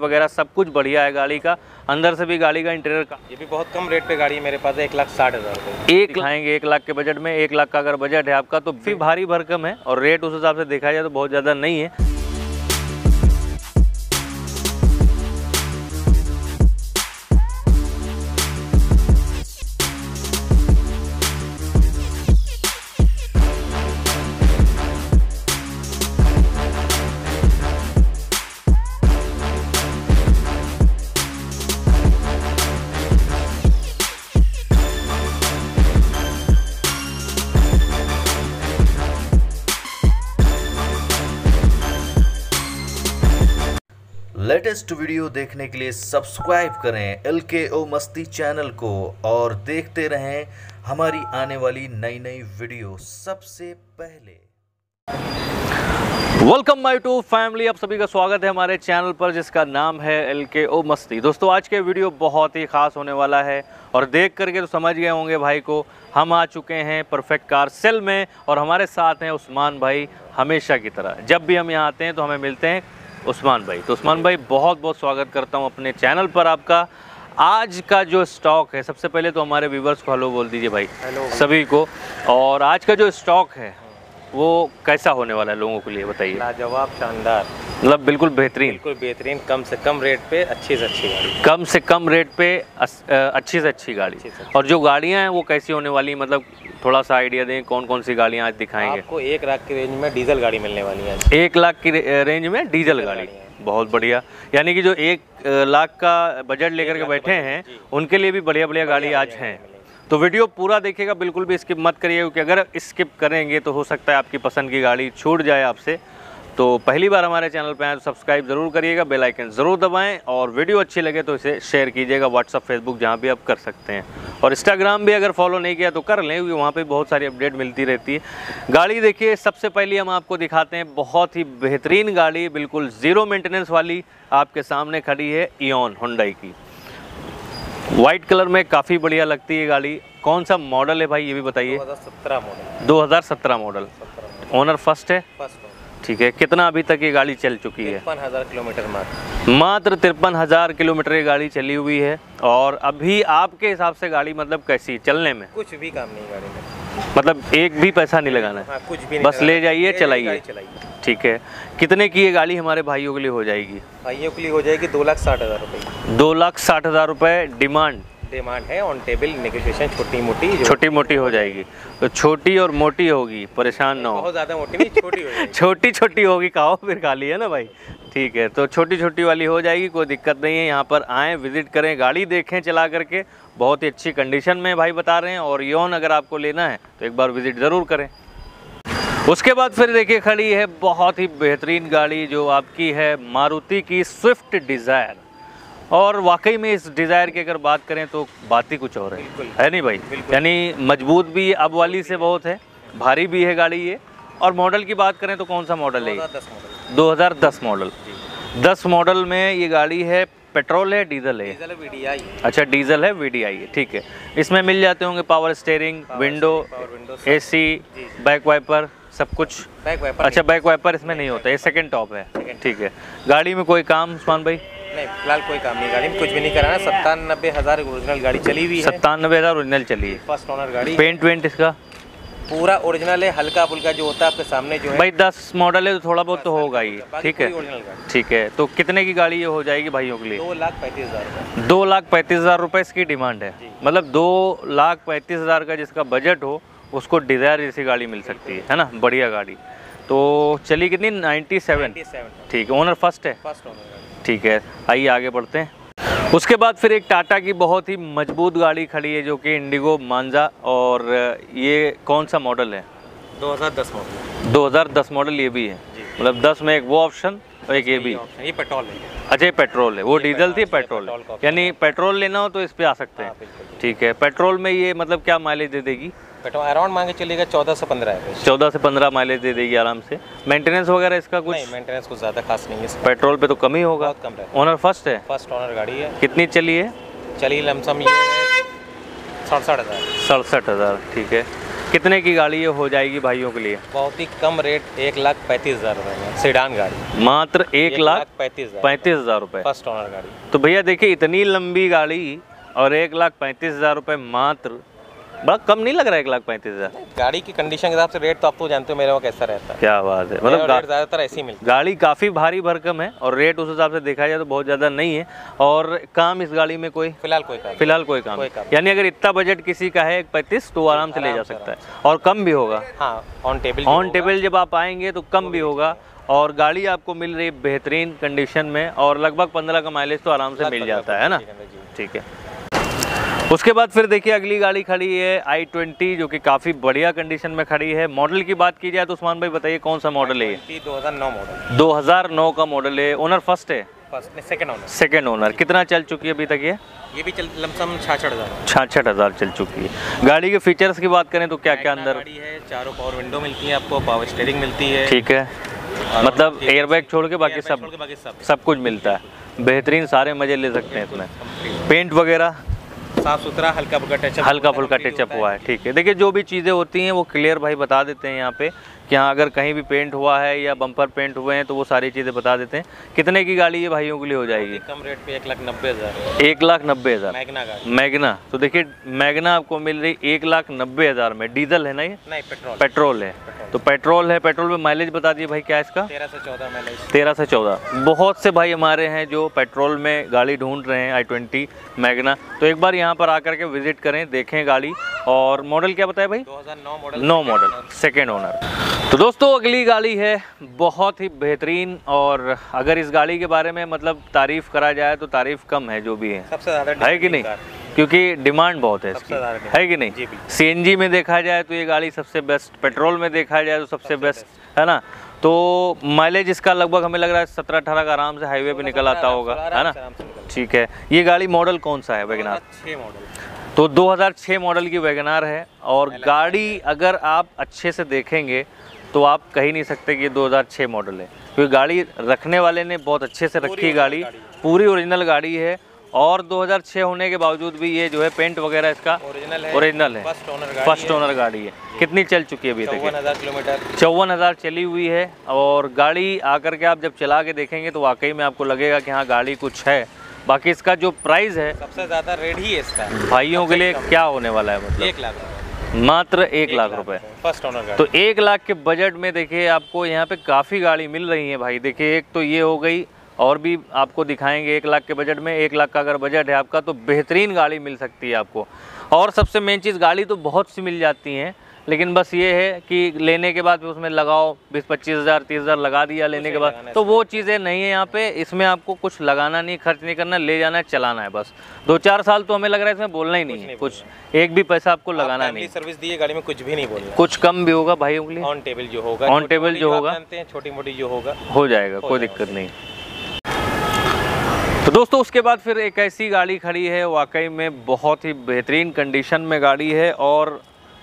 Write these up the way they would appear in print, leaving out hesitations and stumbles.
वगैरह सब कुछ बढ़िया है गाड़ी का, अंदर से भी गाड़ी का इंटीरियर का। ये भी बहुत कम रेट पे गाड़ी है मेरे पास, 1,60,000 दिखाएंगे 1 लाख के बजट में। 1 लाख का अगर बजट है आपका तो फिर भारी भरकम है, और रेट उस हिसाब से देखा जाए तो बहुत ज़्यादा नहीं है। लेटेस्ट वीडियो देखने के लिए सब्सक्राइब करें LKO मस्ती चैनल को और देखते रहें हमारी आने वाली नई नई वीडियो सबसे पहले। वेलकम माय टू फैमिली, आप सभी का स्वागत है हमारे चैनल पर जिसका नाम है LKO मस्ती। दोस्तों आज के वीडियो बहुत ही ख़ास होने वाला है, और देख करके तो समझ गए होंगे भाई को, हम आ चुके हैं परफेक्ट कार सेल में और हमारे साथ हैं उस्मान भाई। हमेशा की तरह जब भी हम यहाँ आते हैं तो हमें मिलते हैं उस्मान भाई। तो उस्मान भाई बहुत बहुत स्वागत करता हूं अपने चैनल पर आपका। आज का जो स्टॉक है, सबसे पहले तो हमारे व्यूवर्स को हेलो बोल दीजिए भाई, हेलो सभी को। और आज का जो स्टॉक है वो कैसा होने वाला है लोगों के लिए बताइए। लाजवाब, शानदार, मतलब बिल्कुल बेहतरीन, बिल्कुल बेहतरीन। कम से कम रेट पे अच्छी से अच्छी गाड़ी, कम से कम रेट पे अच्छी से अच्छी गाड़ी। और जो गाड़ियां हैं वो कैसी होने वाली, मतलब थोड़ा सा आइडिया दें कौन कौन सी गाड़ियां आज दिखाएंगे आपको। 1 लाख की रेंज में डीजल गाड़ी मिलने वाली है। 1 लाख की रेंज में डीजल गाड़ी, बहुत बढ़िया। यानी कि जो 1 लाख का बजट लेकर के बैठे हैं उनके लिए भी बढ़िया बढ़िया गाड़ी आज हैं। तो वीडियो पूरा देखिएगा, बिल्कुल भी स्किप मत करिए, क्योंकि अगर स्किप करेंगे तो हो सकता है आपकी पसंद की गाड़ी छूट जाए आपसे। तो पहली बार हमारे चैनल पर आए तो सब्सक्राइब ज़रूर करिएगा, बेल आइकन ज़रूर दबाएं, और वीडियो अच्छी लगे तो इसे शेयर कीजिएगा व्हाट्सअप, फेसबुक, जहां भी आप कर सकते हैं। और इंस्टाग्राम भी अगर फॉलो नहीं किया तो कर लें, क्योंकि वहां पे बहुत सारी अपडेट मिलती रहती है। गाड़ी देखिए, सबसे पहले हम आपको दिखाते हैं बहुत ही बेहतरीन गाड़ी, बिल्कुल ज़ीरो मेंटेनेंस वाली आपके सामने खड़ी है, इयन हुंडई की। वाइट कलर में काफ़ी बढ़िया लगती है गाड़ी। कौन सा मॉडल है भाई ये भी बताइए। 2017 मॉडल। 2017 मॉडल, ओनर फर्स्ट है, ठीक है। कितना अभी तक ये गाड़ी चल चुकी है? 53,000 किलोमीटर मात्र 53,000 किलोमीटर ये गाड़ी चली हुई है। और अभी आपके हिसाब से गाड़ी मतलब कैसी चलने में? कुछ भी काम नहीं गाड़ी में, मतलब एक भी पैसा नहीं लगाना है, कुछ भी नहीं, बस ले जाइए चलाइए, ठीक है। कितने की ये गाड़ी हमारे भाइयों के लिए हो जाएगी? भाइयों के लिए हो जाएगी 2,60,000 रुपये। 2,60,000 रुपये डिमांड है, ऑन टेबल नेगोशिएशन छोटी मोटी हो जाएगी। तो छोटी और मोटी होगी, परेशान ना हो। बहुत ज़्यादा मोटी नहीं, छोटी होगी। छोटी छोटी होगी कहो फिर खाली है ना भाई, ठीक है। तो छोटी छोटी वाली हो जाएगी, कोई दिक्कत नहीं है। यहाँ पर आएँ, विजिट करें, गाड़ी देखें चला करके, बहुत ही अच्छी कंडीशन में भाई बता रहे हैं। और यौन अगर आपको लेना है तो एक बार विजिट ज़रूर करें। उसके बाद फिर देखिए खड़ी है बहुत ही बेहतरीन गाड़ी जो आपकी है मारुति की स्विफ्ट डिज़ायर। और वाकई में इस डिज़ायर की अगर बात करें तो बात ही कुछ और है नहीं भाई? यानी मजबूत भी अब वाली से बहुत है, भारी भी है गाड़ी ये। और मॉडल की बात करें तो कौन सा मॉडल है? 2010 मॉडल। 10 मॉडल में ये गाड़ी है। पेट्रोल है, डीजल है? डीजल है, वीडीआई। अच्छा डीजल है, वीडीआई है, ठीक है। इसमें मिल जाते होंगे power steering, window, AC, back wiper, सब कुछ। Back wiper? अच्छा बैक वाइपर इसमें नहीं होता, ये सेकंड टॉप है, ठीक है। गाड़ी में कोई काम उस्मान भाई? नहीं, फिलहाल कोई काम नहीं, गाड़ी में कुछ भी नहीं कराना। 97,000 ओरिजिनल गाड़ी चली हुई है। 97,000 ओरिजिनल चली है, फर्स्ट ऑनर गाड़ी। पेंट वेंट इसका पूरा ओरिजिनल है, हल्का फुल्का जो होता है आपके सामने जो है। भाई 10 मॉडल है तो थोड़ा बहुत तो होगा ही, ठीक है, ठीक है। तो कितने की गाड़ी ये हो जाएगी भाइयों के लिए? 2,35,000। 2,35,000 रुपये इसकी डिमांड है, मतलब 2,35,000 का जिसका बजट हो उसको डिज़ायर जैसी गाड़ी मिल सकती है ना, बढ़िया गाड़ी। तो चली कितनी? 97, ठीक है। ओनर फर्स्ट है, फर्स्ट ओनर, ठीक है। आइए आगे बढ़ते हैं। उसके बाद फिर एक टाटा की बहुत ही मजबूत गाड़ी खड़ी है जो कि इंडिगो मांजा। और ये कौन सा मॉडल है? 2010 मॉडल। 2010 मॉडल ये भी है, मतलब 10 में एक वो ऑप्शन और एक ये भी। ये पेट्रोल है? अच्छा ये पेट्रोल है, वो डीजल थी, पेट्रोल। यानी पेट्रोल लेना हो तो इस पर आ सकते हैं, ठीक है। पेट्रोल में ये मतलब क्या माइलेज दे देगी? पेट्रोल अराउंड मांगे चलेगा 14 से 15। 14 से 15 माइलेज दे देगी आराम से। मेंटेनेंस वगैरह इसका कुछ? नहीं, मेंटेनेंस कुछ ज़्यादा खास नहीं है, पेट्रोल पे तो कम ही होगा, बहुत कम रहेगा। ओनर फर्स्ट है, फर्स्ट ऑनर गाड़ी है। कितनी चली है? चली लमसम 67,000। 67,000, ठीक है। कितने की गाड़ी ये हो जाएगी भाइयों के लिए? बहुत ही कम रेट 1,35,000 रुपये सेडान गाड़ी, मात्र 1,35,000 रुपये फर्स्ट ऑनर गाड़ी। तो भैया देखिए इतनी लंबी गाड़ी और 1,35,000 रुपये मात्र, बड़ा कम नहीं लग रहा है 1,35,000? गाड़ी की कंडीशन के हिसाब से रेट तो आप तो जानते हो मेरे वहाँ कैसा रहता है। क्या बात है, मतलब ज़्यादातर ऐसी मिलती है। गाड़ी काफ़ी भारी भरकम है और रेट उस हिसाब से देखा जाए तो बहुत ज़्यादा नहीं है। और काम इस गाड़ी में कोई फिलहाल कोई काम। यानी अगर इतना बजट किसी का है 1,35,000 तो आराम से ले जा सकता है और कम भी होगा। हाँ, ऑन टेबल जब आप आएंगे तो कम भी होगा और गाड़ी आपको मिल रही है बेहतरीन कंडीशन में और लगभग 15 का माइलेज तो आराम से मिल जाता है ना। ठीक है, उसके बाद फिर देखिए अगली गाड़ी खड़ी है i20 जो कि काफ़ी बढ़िया कंडीशन में खड़ी है। मॉडल की बात की जाए तो उस्मान भाई बताइए कौन सा मॉडल है ये? 2009 मॉडल, 2009 का मॉडल है। ओनर फर्स्ट है? फर्स्ट नहीं, सेकंड ओनर। Second owner. कितना चल चुकी है अभी तक ये भी? लमसम 66,000 चल चुकी है। गाड़ी के फीचर्स की बात करें तो क्या क्या अंदर गाड़ी है? चारों पावर विंडो मिलती है आपको, पावर स्टीयरिंग मिलती है। ठीक है, मतलब एयरबैग छोड़ के बाकी सब कुछ मिलता है। बेहतरीन, सारे मज़े ले सकते हैं इसमें। पेंट वगैरह साफ सुथरा, हल्का फुल्का टचअप हुआ है। ठीक है, देखिए जो भी चीज़ें होती हैं वो क्लियर भाई बता देते हैं यहाँ पे कि हाँ अगर कहीं भी पेंट हुआ है या बम्पर पेंट हुए हैं तो वो सारी चीज़ें बता देते हैं। कितने की गाड़ी ये भाइयों के लिए हो जाएगी? कम रेट पे 1,90,000। 1,90,000 मैगना गाड़ी। मैगना, तो देखिए मैगना आपको मिल रही 1,90,000 में। डीजल है ना ये? नहीं, पेट्रोल है। तो पेट्रोल है, पेट्रोल पे माइलेज बता दिए भाई क्या इसका? 13 से 14 माइलेज। 13 से 14। बहुत से भाई हमारे हैं जो पेट्रोल में गाड़ी ढूंढ रहे हैं i20 मैगना, तो एक बार यहाँ पर आकर के विजिट करें, देखें गाड़ी। और मॉडल क्या बताया भाई? 2009 मॉडल। 9 model, second owner. तो दोस्तों अगली गाड़ी है बहुत ही बेहतरीन और अगर इस गाड़ी के बारे में मतलब तारीफ़ करा जाए तो तारीफ़ कम है जो भी है। सबसे ज़्यादा है कि नहीं, क्योंकि डिमांड बहुत है इसकी, है कि नहीं? सीएनजी में देखा जाए तो ये गाड़ी सबसे बेस्ट, पेट्रोल में देखा जाए तो सबसे बेस्ट है ना। तो माइलेज इसका लगभग हमें लग रहा है 17-18 का आराम से हाईवे पे निकल आता होगा, है ना। ठीक है, ये गाड़ी मॉडल कौन सा है? Wagon R. तो 2006 मॉडल की वैगन आर है और गाड़ी अगर आप अच्छे से देखेंगे तो आप कह नहीं सकते कि ये 2006 मॉडल है, क्योंकि गाड़ी रखने वाले ने बहुत अच्छे से रखी गाड़ी, पूरी ओरिजिनल गाड़ी है। और 2006 होने के बावजूद भी ये जो है पेंट वगैरह इसका ओरिजिनल है, फर्स्ट ओनर गाड़ी है। कितनी चल चुकी है अभी तक? 54,000 किलोमीटर, 54,000 चली हुई है। और गाड़ी आकर के आप जब चला के देखेंगे तो वाकई में आपको लगेगा कि हाँ गाड़ी कुछ है। बाकी इसका जो प्राइस है सबसे ज़्यादा रेट ही है इसका भाइयों के लिए क्या होने वाला है, मतलब 1 लाख, मात्र 1 लाख रुपए फर्स्ट ओनर गाड़ी। तो 1 लाख के बजट में देखिए आपको यहाँ पे काफ़ी गाड़ी मिल रही है भाई। देखिए एक तो ये हो गई और भी आपको दिखाएंगे 1 लाख के बजट में। 1 लाख का अगर बजट है आपका तो बेहतरीन गाड़ी मिल सकती है आपको। और सबसे मेन चीज़, गाड़ी तो बहुत सी मिल जाती हैं लेकिन बस ये है कि लेने के बाद उसमें लगाओ 20-25,000-30,000 लगा दिया लेने के बाद, तो वो चीज़ें नहीं है यहाँ पे। इसमें आपको कुछ लगाना नहीं, खर्च नहीं करना, ले जाना है, चलाना है बस। 2-4 साल तो हमें लग रहा है इसमें बोलना ही नहीं है कुछ, एक भी पैसा आपको लगाना नहीं। सर्विस दी है गाड़ी में, कुछ भी नहीं बोलना, कुछ कम भी होगा भाइयों के लिए। ऑन टेबल जो होगा छोटी मोटी जो होगा हो जाएगा, कोई दिक्कत नहीं। तो दोस्तों उसके बाद फिर एक ऐसी गाड़ी खड़ी है वाकई में बहुत ही बेहतरीन कंडीशन में गाड़ी है और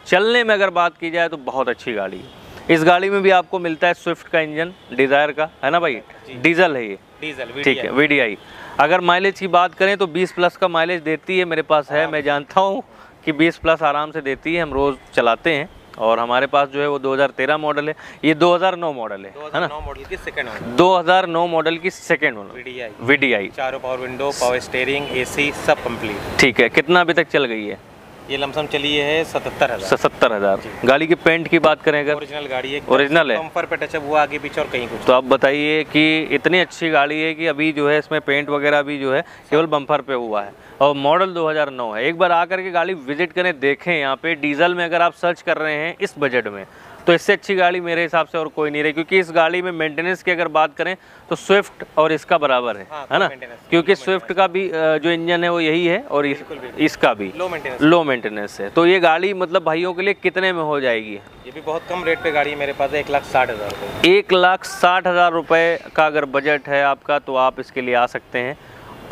चलने में अगर बात की जाए तो बहुत अच्छी गाड़ी है। इस गाड़ी में भी आपको मिलता है स्विफ्ट का इंजन, डिज़ायर का, है ना भाई? डीजल है ये, डीजल। ठीक है, वीडीआई। अगर माइलेज की बात करें तो 20 प्लस का माइलेज देती है। मेरे पास है, मैं जानता हूँ कि 20 प्लस आराम से देती है, हम रोज़ चलाते हैं। और हमारे पास जो है वो 2013 मॉडल है, ये 2009 मॉडल है ना। 2009 मॉडल की सेकंड ओनर वीडीआई, चारों power window, power steering, AC सब कंप्लीट। ठीक है, कितना अभी तक चल गई है ये? लमसम चली है 70,000। गाड़ी के पेंट की बात करें अगर, ओरिजिनल गाड़ी है, ओरिजिनल है, बम्पर पे टचअप हुआ आगे पीछे और कहीं कुछ। तो आप बताइए कि इतनी अच्छी गाड़ी है कि अभी जो है इसमें पेंट वगैरह भी जो है केवल बम्पर पे हुआ है और मॉडल 2009 है। एक बार आकर के गाड़ी विजिट करें, देखें। यहाँ पे डीजल में अगर आप सर्च कर रहे हैं इस बजट में तो इससे अच्छी गाड़ी मेरे हिसाब से और कोई नहीं रही, क्योंकि इस गाड़ी में मेंटेनेंस की अगर बात करें तो स्विफ्ट और इसका बराबर है, है ना। क्योंकि स्विफ्ट का भी जो इंजन है वो यही है और इसका भी लो मेंटेनेंस है। तो ये गाड़ी मतलब भाइयों के लिए कितने में हो जाएगी? ये भी बहुत कम रेट पे गाड़ी है मेरे पास, 1,60,000 रुपये। 1,60,000 रुपये का अगर बजट है आपका तो आप इसके लिए आ सकते हैं।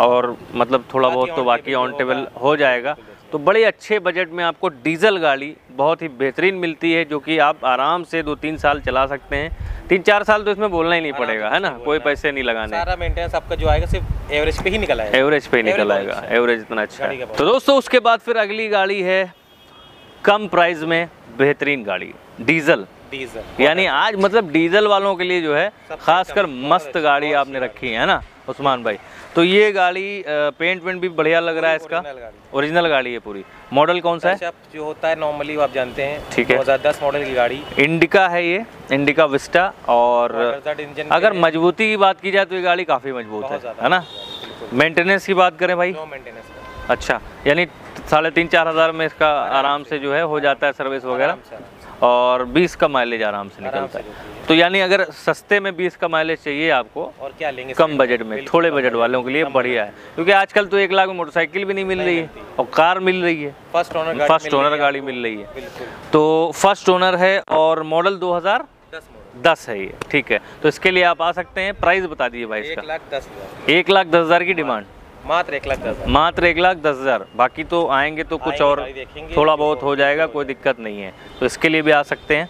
और मतलब थोड़ा बहुत तो बाकी ऑन टेबल हो जाएगा। तो बड़े अच्छे बजट में आपको डीजल गाड़ी बहुत ही बेहतरीन मिलती है जो कि आप आराम से 2-3 साल चला सकते हैं। 3-4 साल तो इसमें बोलना ही नहीं पड़ेगा, है ना, कोई पैसे नहीं लगाने। सारा मेंटेनेंस आपका जो आएगा सिर्फ एवरेज पे ही निकल आएगा, एवरेज इतना अच्छा है। तो दोस्तों उसके बाद फिर अगली गाड़ी है कम प्राइस में बेहतरीन गाड़ी, डीजल यानी आज मतलब डीजल वालों के लिए जो है खासकर मस्त गाड़ी आपने रखी है ना उस्मान भाई। तो ये गाड़ी पेंट वेंट भी बढ़िया लग रहा है, इसका ओरिजिनल गाड़ी है पूरी। मॉडल कौन सा है? जो होता है नॉर्मली आप जानते हैं, ठीक है, 2010 मॉडल की गाड़ी इंडिका है ये, इंडिका विस्टा। और अगर मजबूती की बात की जाए तो ये गाड़ी काफ़ी मजबूत है ना। मेंटेनेंस की बात करें भाई, अच्छा, यानी 3,500-4,000 में इसका आराम से जो है हो जाता है सर्विस वगैरह, और 20 का माइलेज आराम से निकलता है। तो यानी अगर सस्ते में 20 का माइलेज चाहिए आपको और क्या लेंगे कम बजट में, थोड़े बजट वालों के लिए बढ़िया है, क्योंकि आजकल तो 1 लाख में मोटरसाइकिल भी नहीं मिल रही है और कार मिल रही है, फर्स्ट ओनर गाड़ी मिल रही है। तो फर्स्ट ओनर है और मॉडल 2010 है ये, ठीक है। तो इसके लिए आप आ सकते हैं। प्राइस बता दीजिए भाई इसका। 1,10,000 की डिमांड, मात्र 1,10,000। बाकी तो आएंगे तो कुछ और थोड़ा बहुत हो जाएगा, कोई दिक्कत नहीं है। तो इसके लिए भी आ सकते हैं।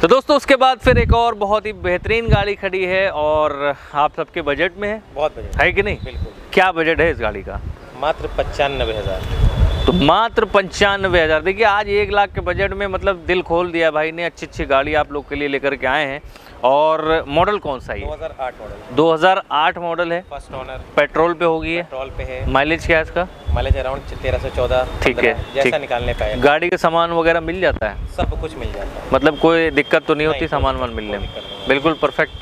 तो दोस्तों उसके बाद फिर एक और बहुत ही बेहतरीन गाड़ी खड़ी है और आप सबके बजट में है, बहुत बजट है कि नहीं? बिल्कुल। क्या बजट है इस गाड़ी का? मात्र 95,000। तो मात्र 95,000। देखिए आज 1 लाख के बजट में मतलब दिल खोल दिया भाई ने, अच्छी अच्छी गाड़ी आप लोग के लिए लेकर के आए हैं। और मॉडल कौन सा है? 2008 मॉडल है, फर्स्ट ओनर, पेट्रोल पे होगी है, पेट्रोल पे है। माइलेज क्या है इसका? माइलेज अराउंड 13 से 14, ठीक है, जैसा निकालने पे। गाड़ी का सामान वगैरह मिल जाता है? सब कुछ मिल जाता है, मतलब कोई दिक्कत तो नहीं होती सामान वान मिलने में? बिल्कुल परफेक्ट,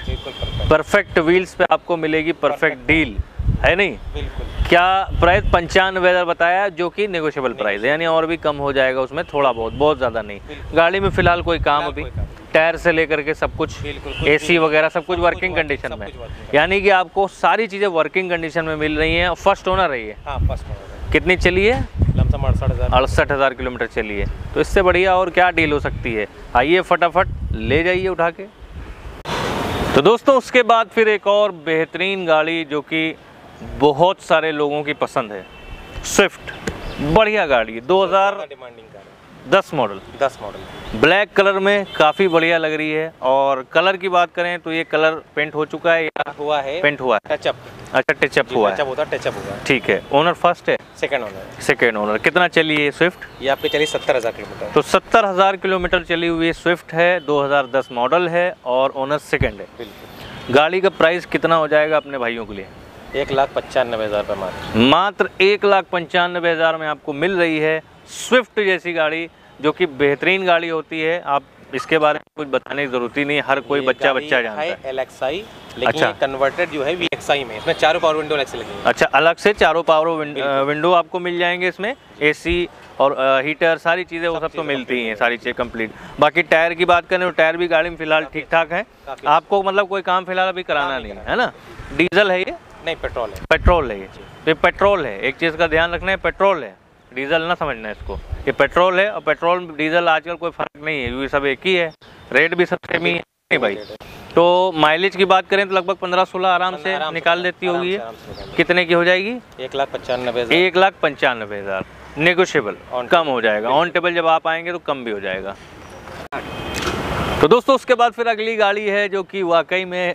परफेक्ट व्हील्स पे आपको मिलेगी, परफेक्ट डील है नहीं? बिल्कुल। क्या प्राइस? 95,000 बताया, जो कि नेगोशिएबल प्राइस है, यानी और भी कम हो जाएगा उसमें थोड़ा बहुत, बहुत ज़्यादा नहीं। गाड़ी में फिलहाल कोई काम अभी टायर से लेकर के सब कुछ, एसी वगैरह सब कुछ वर्किंग कंडीशन में, यानी कि आपको सारी चीज़ें वर्किंग कंडीशन में मिल रही हैं। फर्स्ट ओनर रही है, हाँ, फर्स्ट ओनर। कितनी चली है? लमसम 68,000 किलोमीटर चली है। तो इससे बढ़िया और क्या डील हो सकती है? आइए फटाफट ले जाइए उठा के। तो दोस्तों उसके बाद फिर एक और बेहतरीन गाड़ी जो कि बहुत सारे लोगों की पसंद है, स्विफ्ट। बढ़िया गाड़ी है, 2010 मॉडल, ब्लैक कलर में काफ़ी बढ़िया लग रही है। और कलर की बात करें तो ये कलर पेंट हो चुका है या हुआ है? पेंट हुआ है, टचअप। अच्छा, टचअप हुआ है, टचअप हुआ, ठीक है। ओनर फर्स्ट है, सेकंड ओनर, सेकंड ओनर। कितना चली है स्विफ्ट? ये आपकी चली 70,000 किलोमीटर। तो 70,000 किलोमीटर चली हुई स्विफ्ट है, 2010 मॉडल है और ओनर सेकंड है। गाड़ी का प्राइस कितना हो जाएगा अपने भाइयों के लिए? 1,95,000 पर मात्र 1,95,000 में आपको मिल रही है स्विफ्ट जैसी गाड़ी, जो कि बेहतरीन गाड़ी होती है। आप इसके बारे में कुछ बताने की जरूरत ही नहीं, हर कोई बच्चा जानता है। LXI, लेकिन अच्छा, कन्वर्टेड जो है VXI में, इसमें चारों पावर विंडो अलग से लगेंगे। अच्छा, अलग से चारों पावर विंडो आपको मिल जाएंगे इसमें, AC और हीटर, सारी चीज़ें वो सब तो मिलती हैं, सारी चीज़ें कंप्लीट। बाकी टायर की बात करें तो टायर भी गाड़ी में फिलहाल ठीक ठाक है। आपको मतलब कोई काम फिलहाल अभी कराना नहीं है ना? डीजल है ये? नहीं, पेट्रोल है। पेट्रोल है ये, तो ये पेट्रोल है। एक चीज़ का ध्यान रखना है, पेट्रोल है, डीजल ना समझना है इसको। ये पेट्रोल है और पेट्रोल डीजल आजकल कोई फर्क नहीं है, क्योंकि सब एक ही है, रेट भी सब सेम ही है, नहीं भाई। तो माइलेज की बात करें तो लगभग 15-16 आराम से निकाल देती होगी। कितने की हो जाएगी? 1,95,000। नेगोशिएबल कम हो जाएगा, ऑन टेबल जब आप आएंगे तो कम भी हो जाएगा। तो दोस्तों उसके बाद फिर अगली गाड़ी है जो कि वाकई में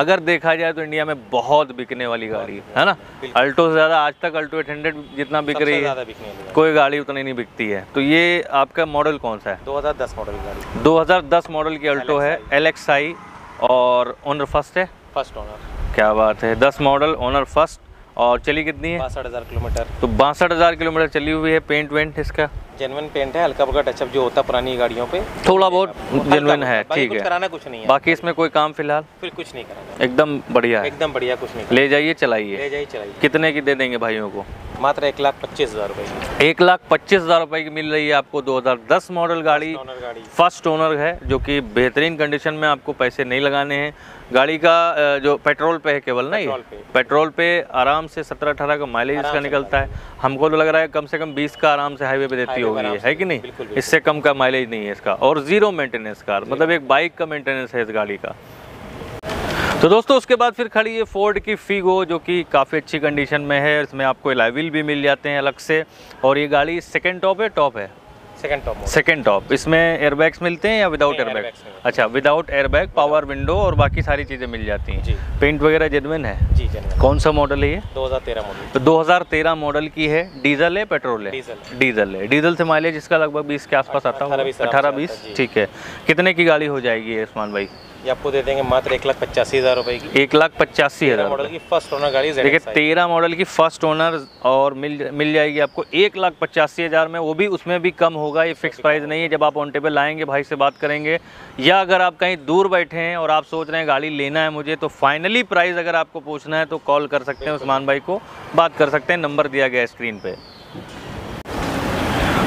अगर देखा जाए तो इंडिया में बहुत बिकने वाली गाड़ी है ना, अल्टो से ज़्यादा। आज तक अल्टो 800 जितना बिक रही है, कोई गाड़ी उतनी नहीं बिकती है। तो ये आपका मॉडल कौन सा है? 2010 मॉडल की गाड़ी, 2010 मॉडल की अल्टो है, LXI, और ओनर फर्स्ट है, फर्स्ट ओनर। क्या बात है, 10 मॉडल, ओनर फर्स्ट। और चली कितनी है? 62,000 किलोमीटर। तो 62,000 किलोमीटर चली हुई है। पेंट वेंट इसका? जेन्युइन पेंट है, हल्का फुल्का टचअप जो होता है पुरानी गाड़ियों पे थोड़ा बहुत जेन्युइन है, ठीक है, कराना कुछ नहीं है। बाकी इसमें कोई काम फिलहाल फिर कुछ नहीं कराना, एकदम बढ़िया, एकदम बढ़िया, कुछ नहीं। ले जाइए चलाइए, ले जाइए चलाइए। कितने की दे देंगे भाइयों को? मात्र 1,25,000 रुपये। 1,25,000 रुपये की मिल रही है आपको 2010 मॉडल गाड़ी, फर्स्ट ओनर है, जो कि बेहतरीन कंडीशन में, आपको पैसे नहीं लगाने हैं। गाड़ी का जो पेट्रोल पे है केवल, नहीं पेट्रोल पे आराम से 17-18 का माइलेज इसका निकलता है। हमको तो लग रहा है कम से कम 20 का आराम से हाईवे पे देती होगी, है कि नहीं? इससे कम का माइलेज नहीं है इसका। और जीरो मेंटेनेंस कार, मतलब एक बाइक का मेंटेनेंस है इस गाड़ी का। तो दोस्तों उसके बाद फिर खड़ी है फोर्ड की फिगो, जो कि काफ़ी अच्छी कंडीशन में है। इसमें आपको एलॉय व्हील भी मिल जाते हैं अलग से, और ये गाड़ी सेकंड टॉप है, सेकंड टॉप। इसमें एयरबैग्स मिलते हैं या विदाउट एयरबैग? अच्छा, विदाउट एयरबैग, पावर विंडो और बाकी सारी चीज़ें मिल जाती हैं। पेंट वगैरह जेन्युइन है जी? कौन सा मॉडल है ये? 2013 मॉडल। तो 2013 मॉडल की है। डीजल है पेट्रोल है? डीजल है। डीजल से माइलेज इसका लगभग 20 के आसपास आता होगा, 18-20। ठीक है। कितने की गाड़ी हो जाएगी उस्मान भाई? ये आपको दे देंगे मात्र 1,85,000 रुपए की। 1,85,000 मॉडल की फर्स्ट ओनर गाड़ी। देखिए 13 मॉडल की फर्स्ट ओनर और मिल जाएगी आपको 1,85,000 में। वो भी उसमें भी कम होगा, ये फिक्स प्राइस नहीं है। जब आप ऑन टेबल आएंगे भाई से बात करेंगे, या अगर आप कहीं दूर बैठे हैं और आप सोच रहे हैं गाड़ी लेना है मुझे, तो फाइनली प्राइस अगर आपको पूछना है तो कॉल कर सकते हैं उस्मान भाई को, बात कर सकते हैं। नंबर दिया गया स्क्रीन पर।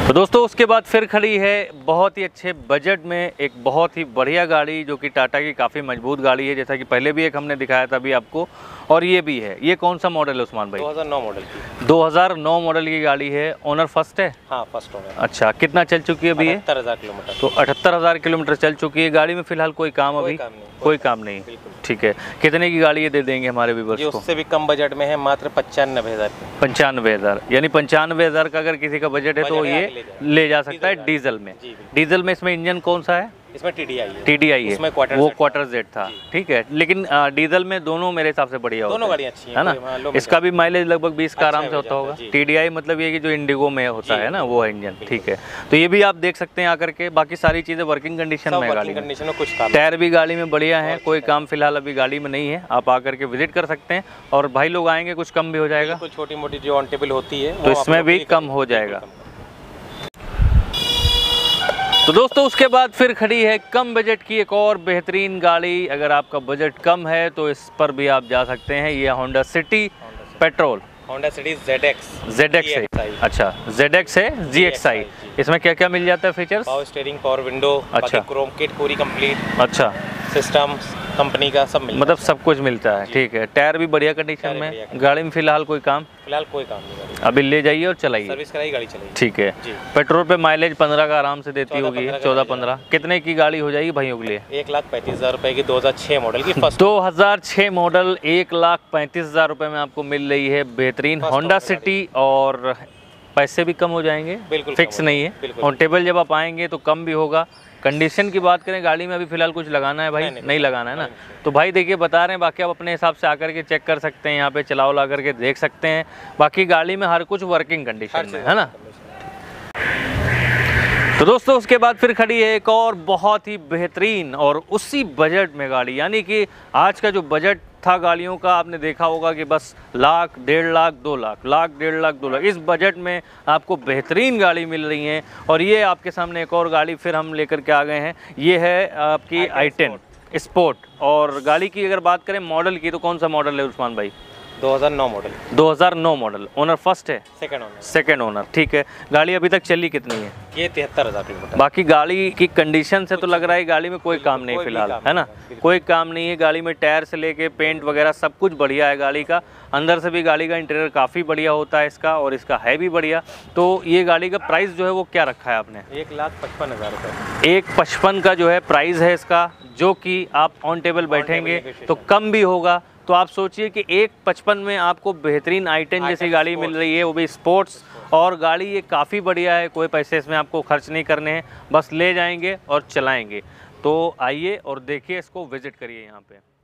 तो दोस्तों उसके बाद फिर खड़ी है बहुत ही अच्छे बजट में एक बहुत ही बढ़िया गाड़ी, जो कि टाटा की काफ़ी मजबूत गाड़ी है, जैसा कि पहले भी एक हमने दिखाया था अभी आपको, और ये भी है। ये कौन सा मॉडल है उस्मान भाई? 2009 मॉडल की। 2009 मॉडल की गाड़ी है। ओनर फर्स्ट है? हाँ फर्स्ट ओनर। अच्छा, कितना चल चुकी है अभी? 78,000 किलोमीटर। तो 78,000 किलोमीटर चल चुकी है। गाड़ी में फिलहाल कोई काम? अभी कोई काम नहीं। ठीक है। कितने की गाड़ी ये दे देंगे हमारे व्यूअर्स को? उससे भी कम बजट में है, मात्र 95,000। 95,000 यानी 95,000 का अगर किसी का बजट है तो ये ले जा सकता है डीजल में। डीजल में इसमें इंजन कौन सा है? इसमें TDI है। वो क्वार्टर जेट था। ठीक है। लेकिन डीजल में दोनों मेरे हिसाब से बढ़िया होता है, दोनों गाड़ियाँ अच्छी हैं, है ना। इसका भी माइलेज लगभग 20 का आराम से होता होगा। TDI मतलब ये कि जो इंडिगो में होता है ना, वो है इंजन। ठीक है। तो ये भी आप देख सकते हैं आकर के। बाकी सारी चीज़ें वर्किंग कंडीशन में गाड़ी, कुछ टायर भी गाड़ी में बढ़िया है, कोई काम फिलहाल अभी गाड़ी में नहीं है। आप आकर के विजिट कर सकते हैं, और भाई लोग आएंगे कुछ कम भी हो जाएगा, छोटी मोटी जो ऑन टेबल होती है तो इसमें भी कम हो जाएगा। तो दोस्तों उसके बाद फिर खड़ी है कम बजट की एक और बेहतरीन गाड़ी। अगर आपका बजट कम है तो इस पर भी आप जा सकते हैं। ये Honda City petrol, Honda City ZX है। अच्छा, ZX है, GXI। इसमें क्या क्या मिल जाता है features? Power steering, power window, अच्छा, क्रोम किट पूरी कंप्लीट, अच्छा, सिस्टम कंपनी का सब मिलता, मतलब सब कुछ मिलता है। ठीक है। टायर भी बढ़िया कंडीशन में। गाड़ी में फिलहाल कोई काम? फिलहाल कोई काम नहीं। अभी ले जाइए और चलाइए, सर्विस कराइए, गाड़ी चलाइए। ठीक है। पेट्रोल पे माइलेज 15 का आराम से देती होगी, 14-15। कितने की गाड़ी हो जाएगी भाइयों के लिए? 1,35,000 रुपए की 2006 मॉडल की फर्स्ट। 2006 मॉडल 1,35,000 रुपए में आपको मिल रही है बेहतरीन होंडा सिटी, और पैसे भी कम हो जाएंगे, बिल्कुल फिक्स नहीं है। ऑन टेबल जब आप आएंगे तो कम भी होगा। कंडीशन की बात करें गाड़ी में, अभी फिलहाल कुछ लगाना है भाई? नहीं लगाना है ना। तो भाई देखिए बता रहे हैं, बाकी आप अपने हिसाब से आकर के चेक कर सकते हैं, यहाँ पे चलाओ ला करके देख सकते हैं। बाकी गाड़ी में हर कुछ वर्किंग कंडीशन में है ना। तो दोस्तों उसके बाद फिर खड़ी है एक और बहुत ही बेहतरीन और उसी बजट में गाड़ी, यानी कि आज का जो बजट था गाड़ियों का, आपने देखा होगा कि बस 1,00,000, 1,00,000, 2,00,000, 1,00,000, 1,50,000 इस बजट में आपको बेहतरीन गाड़ी मिल रही है। और ये आपके सामने एक और गाड़ी फिर हम लेकर के आ गए हैं। ये है आपकी i10 स्पोर्ट। और गाड़ी की अगर बात करें मॉडल की, तो कौन सा मॉडल है उस्मान भाई? 2009 मॉडल। 2009 मॉडल। ओनर फर्स्ट है? Second owner. ठीक है। गाड़ी अभी तक चली कितनी है? ये 73,000 किलोमीटर। बाकी गाड़ी की कंडीशन से तो लग रहा है गाड़ी में कोई काम नहीं फिलहाल, है ना, कोई काम नहीं है। गाड़ी में टायर से लेके पेंट वगैरह सब कुछ बढ़िया है गाड़ी का। अंदर से भी गाड़ी का इंटीरियर काफ़ी बढ़िया होता है इसका, और इसका है भी बढ़िया। तो ये गाड़ी का प्राइस जो है वो क्या रखा है आपने? 1,55,000 रुपये। 1,55,000 का जो है प्राइस है इसका, जो कि आप ऑन टेबल बैठेंगे तो कम भी होगा। तो आप सोचिए कि 1,55,000 में आपको बेहतरीन i10 जैसी गाड़ी मिल रही है, वो भी स्पोर्ट्स। और गाड़ी ये काफ़ी बढ़िया है, कोई पैसे इसमें आपको खर्च नहीं करने हैं, बस ले जाएंगे और चलाएंगे। तो आइए और देखिए इसको, विजिट करिए यहाँ पे।